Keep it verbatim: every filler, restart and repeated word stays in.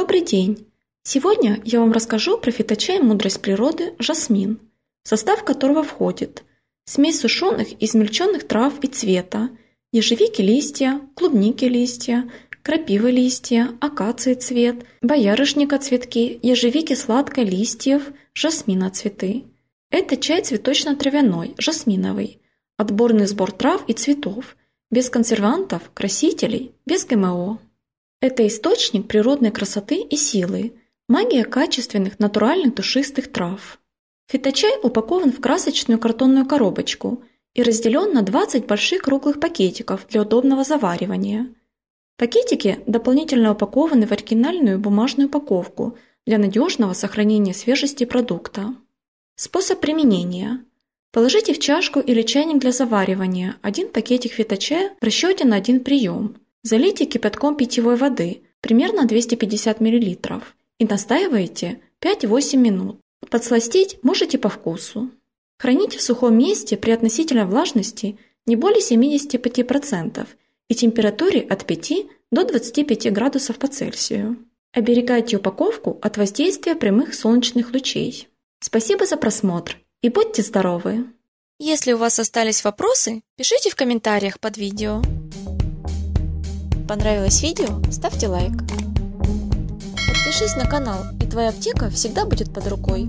Добрый день! Сегодня я вам расскажу про фиточай «Мудрость природы» жасмин, в состав которого входит смесь сушеных и измельченных трав и цвета, ежевики листья, клубники листья, крапивы листья, акации цвет, боярышника цветки, ежевики сладко листьев, жасмина цветы. Это чай цветочно-травяной, жасминовый, отборный сбор трав и цветов, без консервантов, красителей, без ГМО. Это источник природной красоты и силы, магия качественных натуральных душистых трав. Фиточай упакован в красочную картонную коробочку и разделен на двадцать больших круглых пакетиков для удобного заваривания. Пакетики дополнительно упакованы в оригинальную бумажную упаковку для надежного сохранения свежести продукта. Способ применения. Положите в чашку или чайник для заваривания один пакетик фиточая в расчете на один прием. Залейте кипятком питьевой воды, примерно двести пятьдесят мл, и настаивайте пять-восемь минут. Подсластить можете по вкусу. Храните в сухом месте при относительной влажности не более семидесяти пяти процентов и температуре от пяти до двадцати пяти градусов по Цельсию. Оберегайте упаковку от воздействия прямых солнечных лучей. Спасибо за просмотр и будьте здоровы! Если у вас остались вопросы, пишите в комментариях под видео. Понравилось видео? Ставьте лайк. Подпишись на канал, и твоя аптека всегда будет под рукой.